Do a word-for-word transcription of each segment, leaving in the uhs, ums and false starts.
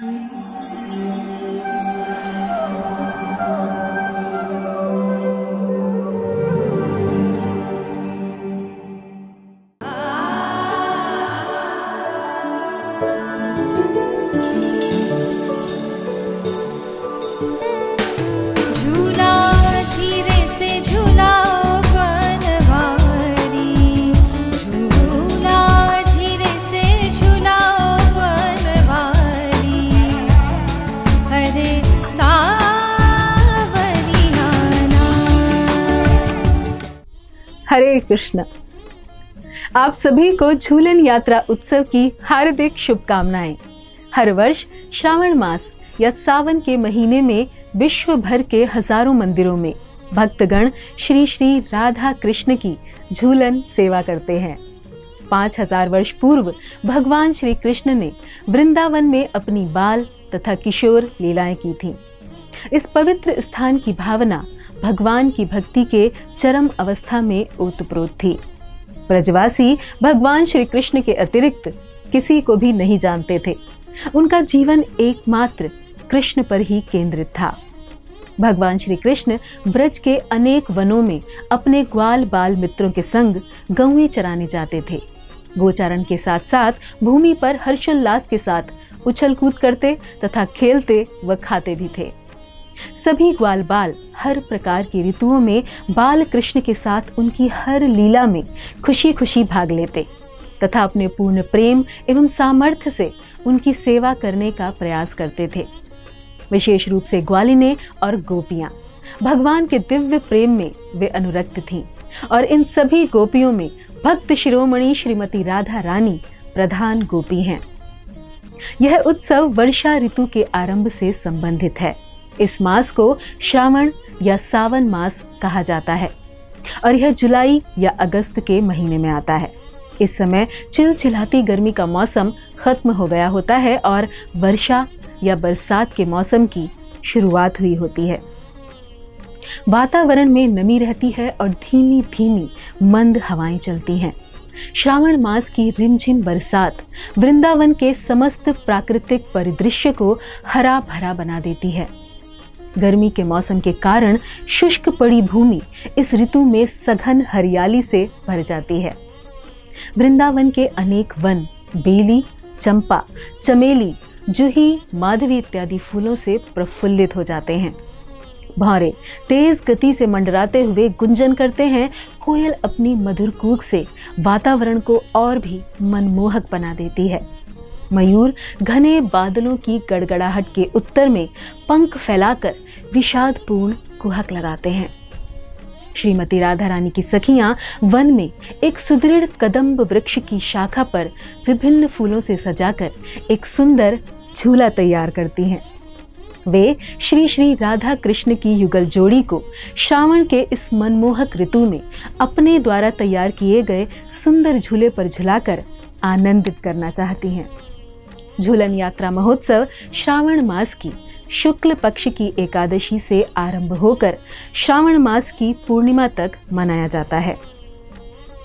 हरे कृष्ण, आप सभी को झूलन यात्रा उत्सव की हार्दिक शुभकामनाएं। हर वर्ष श्रावण मास या सावन के महीने में विश्व भर के हजारों मंदिरों में भक्तगण श्री श्री राधा कृष्ण की झूलन सेवा करते हैं। पाँच हजार वर्ष पूर्व भगवान श्री कृष्ण ने वृंदावन में अपनी बाल तथा किशोर लीलाएं की थीं। इस पवित्र स्थान की भावना भगवान की भक्ति के चरम अवस्था में ओतप्रोत थी। ब्रजवासी भगवान श्री कृष्ण के अतिरिक्त किसी को भी नहीं जानते थे। उनका जीवन एकमात्र कृष्ण पर ही केंद्रित था। भगवान श्री कृष्ण ब्रज के अनेक वनों में अपने ग्वाल बाल मित्रों के संग गौएं चराने जाते थे। गोचारण के साथ साथ भूमि पर हर्षोल्लास के साथ उछल कूद करते तथा खेलते व खाते भी थे। सभी ग्वाल बाल हर प्रकार की ऋतुओं में बाल कृष्ण के साथ उनकी हर लीला में खुशी खुशी भाग लेते तथा अपने पूर्ण प्रेम एवं सामर्थ्य से उनकी सेवा करने का प्रयास करते थे। विशेष रूप से ग्वालिनें और गोपियाँ भगवान के दिव्य प्रेम में वे अनुरक्त थीं और इन सभी गोपियों में भक्त शिरोमणि श्रीमती राधा रानी प्रधान गोपी हैं। यह उत्सव वर्षा ऋतु के आरंभ से संबंधित है। इस मास को श्रावण या सावन मास कहा जाता है और यह जुलाई या अगस्त के महीने में आता है। इस समय चिलचिलाती गर्मी का मौसम खत्म हो गया होता है और वर्षा या बरसात के मौसम की शुरुआत हुई होती है। वातावरण में नमी रहती है और धीमी धीमी मंद हवाएं चलती हैं। श्रावण मास की रिमझिम बरसात वृंदावन के समस्त प्राकृतिक परिदृश्य को हरा भरा बना देती है। गर्मी के मौसम के कारण शुष्क पड़ी भूमि इस ऋतु में सघन हरियाली से भर जाती है। वृंदावन के अनेक वन बेली, चंपा, चमेली, जूही, माधवी इत्यादि फूलों से प्रफुल्लित हो जाते हैं। भौरे तेज गति से मंडराते हुए गुंजन करते हैं। कोयल अपनी मधुर कूक से वातावरण को और भी मनमोहक बना देती है। मयूर घने बादलों की गड़गड़ाहट के उत्तर में पंख फैलाकर विषादपूर्ण कुहक लगाते हैं। श्रीमती राधा रानी की सखियां वन में एक सुदृढ़ कदम्ब वृक्ष की शाखा पर विभिन्न फूलों से सजाकर एक सुंदर झूला तैयार करती हैं। वे श्री श्री राधा कृष्ण की युगल जोड़ी को श्रावण के इस मनमोहक ऋतु में अपने द्वारा तैयार किए गए सुंदर झूले पर झुलाकर आनंदित करना चाहती हैं। झूलन यात्रा महोत्सव श्रावण मास की शुक्ल पक्ष की एकादशी से आरंभ होकर श्रावण मास की पूर्णिमा तक मनाया जाता है।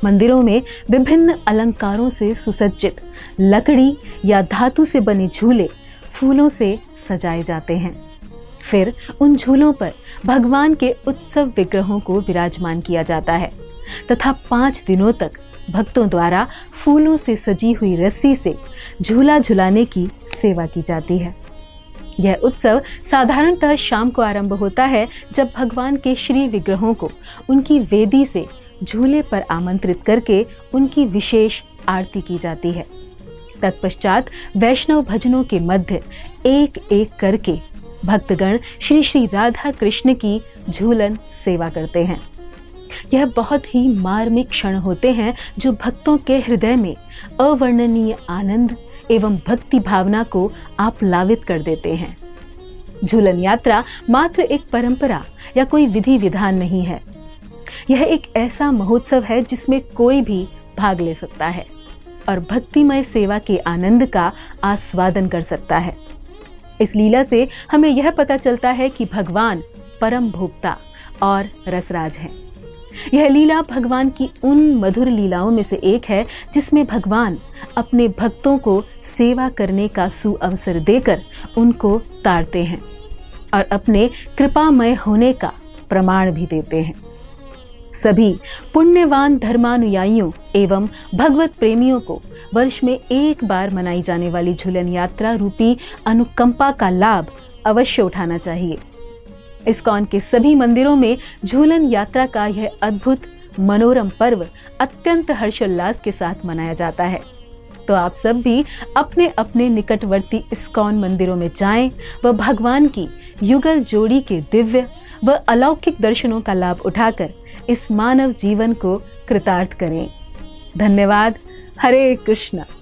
मंदिरों में विभिन्न अलंकारों से सुसज्जित लकड़ी या धातु से बने झूले फूलों से सजाए जाते हैं। फिर उन झूलों पर भगवान के उत्सव विग्रहों को विराजमान किया जाता है तथा पाँच दिनों तक भक्तों द्वारा फूलों से सजी हुई रस्सी से झूला झुलाने की सेवा की जाती है। यह उत्सव साधारणतः शाम को आरंभ होता है, जब भगवान के श्री विग्रहों को उनकी वेदी से झूले पर आमंत्रित करके उनकी विशेष आरती की जाती है। तत्पश्चात वैष्णव भजनों के मध्य एक एक करके भक्तगण श्री श्री राधा कृष्ण की झूलन सेवा करते हैं। यह बहुत ही मार्मिक क्षण होते हैं जो भक्तों के हृदय में अवर्णनीय आनंद एवं भक्ति भावना को आप्लावित कर देते हैं। झूलन यात्रा मात्र एक परंपरा या कोई विधि विधान नहीं है। यह एक ऐसा महोत्सव है जिसमें कोई भी भाग ले सकता है और भक्तिमय सेवा के आनंद का आस्वादन कर सकता है। इस लीला से हमें यह पता चलता है कि भगवान परम भोक्ता और रसराज हैं। यह लीला भगवान की उन मधुर लीलाओं में से एक है जिसमें भगवान अपने भक्तों को सेवा करने का सुअवसर देकर उनको तारते हैं और अपने कृपामय होने का प्रमाण भी देते हैं। सभी पुण्यवान धर्मानुयायियों एवं भगवत प्रेमियों को वर्ष में एक बार मनाई जाने वाली झूलन यात्रा रूपी अनुकंपा का लाभ अवश्य उठाना चाहिए। इसकॉन के सभी मंदिरों में झूलन यात्रा का यह अद्भुत मनोरम पर्व अत्यंत हर्षोल्लास के साथ मनाया जाता है। तो आप सब भी अपने अपने निकटवर्ती इसकॉन मंदिरों में जाएं व भगवान की युगल जोड़ी के दिव्य व अलौकिक दर्शनों का लाभ उठाकर इस मानव जीवन को कृतार्थ करें। धन्यवाद। हरे कृष्णा।